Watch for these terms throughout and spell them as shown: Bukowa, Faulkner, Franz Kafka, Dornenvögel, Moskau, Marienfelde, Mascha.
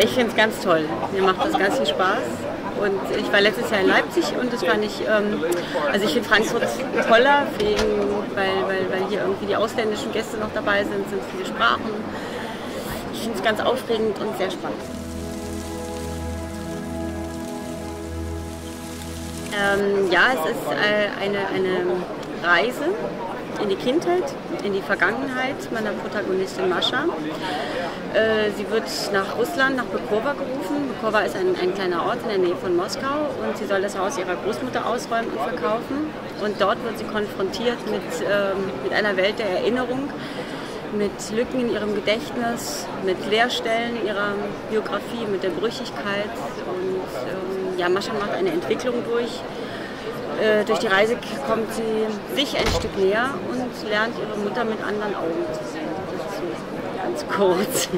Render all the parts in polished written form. Ich finde es ganz toll. Mir macht das ganz viel Spaß. Und ich war letztes Jahr in Leipzig und das fand ich, also ich finde Frankfurt toller, weil hier irgendwie die ausländischen Gäste noch dabei sind, sind viele Sprachen. Ich finde es ganz aufregend und sehr spannend. Ja, es ist eine Reise in die Kindheit, in die Vergangenheit meiner Protagonistin Mascha. Sie wird nach Russland, nach Bukowa gerufen. Bukowa ist ein kleiner Ort in der Nähe von Moskau und sie soll das Haus ihrer Großmutter ausräumen und verkaufen. Und dort wird sie konfrontiert mit einer Welt der Erinnerung, mit Lücken in ihrem Gedächtnis, mit Leerstellen in ihrer Biografie, mit der Brüchigkeit. Und ja, Mascha macht eine Entwicklung durch. Durch die Reise kommt sie sich ein Stück näher und lernt ihre Mutter mit anderen Augen zu sehen. Das ist so ganz kurz.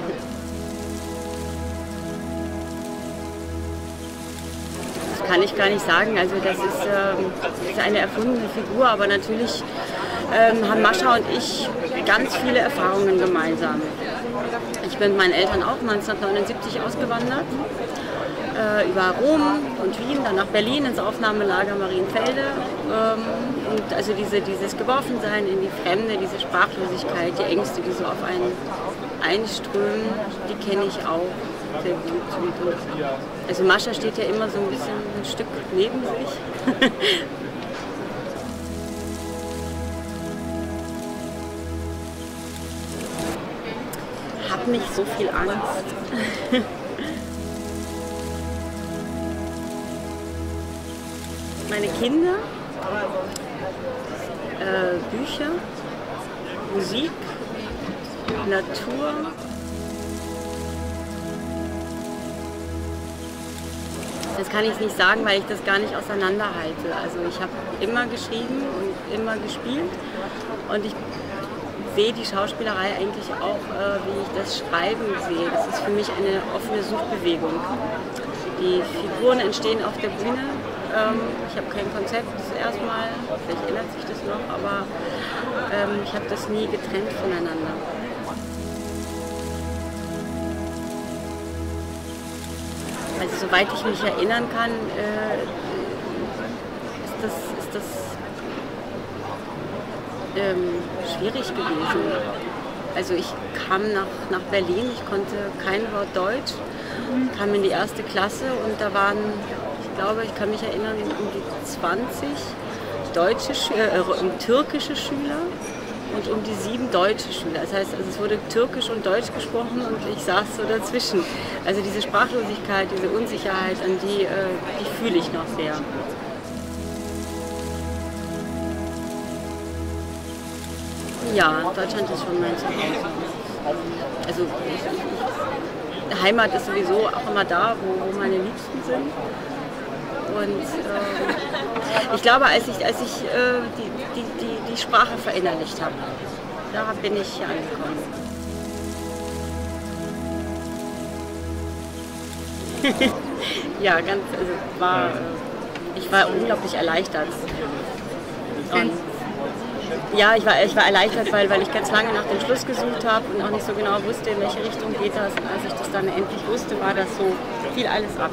Das kann ich gar nicht sagen. Also das ist eine erfundene Figur, aber natürlich haben Mascha und ich ganz viele Erfahrungen gemeinsam. Ich bin mit meinen Eltern auch 1979 ausgewandert. Über Rom und Wien, dann nach Berlin ins Aufnahmelager Marienfelde. Und also dieses Geworfensein in die Fremde, diese Sprachlosigkeit, die Ängste, die so auf einen einströmen, die kenne ich auch sehr gut. Also Mascha steht ja immer so ein bisschen ein Stück neben sich. Hab nicht so viel Angst. Meine Kinder, Bücher, Musik, Natur. Das kann ich nicht sagen, weil ich das gar nicht auseinanderhalte. Also ich habe immer geschrieben und immer gespielt und ich sehe die Schauspielerei eigentlich auch, wie ich das Schreiben sehe. Das ist für mich eine offene Suchbewegung. Die Figuren entstehen auf der Bühne. Ich habe kein Konzept erstmal, vielleicht ändert sich das noch, aber ich habe das nie getrennt voneinander. Also soweit ich mich erinnern kann, ist das schwierig gewesen. Also ich kam nach Berlin, ich konnte kein Wort Deutsch, kam in die erste Klasse und da waren... Ich glaube, ich kann mich erinnern, um die 20 türkische Schüler und um die 7 deutsche Schüler. Das heißt, also es wurde Türkisch und Deutsch gesprochen und ich saß so dazwischen. Also diese Sprachlosigkeit, diese Unsicherheit, an die fühle ich noch sehr. Ja, Deutschland ist schon mein Zuhause. Also Heimat ist sowieso auch immer da, wo meine Liebsten sind. Und ich glaube, als ich die Sprache verinnerlicht habe, da bin ich hier angekommen. Ja, ich war unglaublich erleichtert. Und ja, ich war erleichtert, weil ich ganz lange nach dem Schluss gesucht habe und auch nicht so genau wusste, in welche Richtung geht das. Und als ich das dann endlich wusste, war das so, fiel alles ab.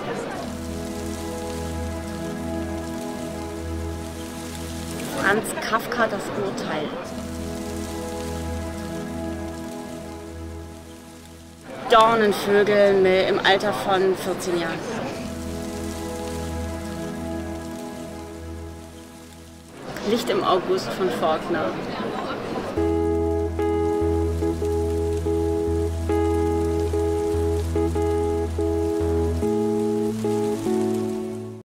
Franz Kafka, das Urteil. Dornenvögel im Alter von 14 Jahren. Licht im August von Faulkner.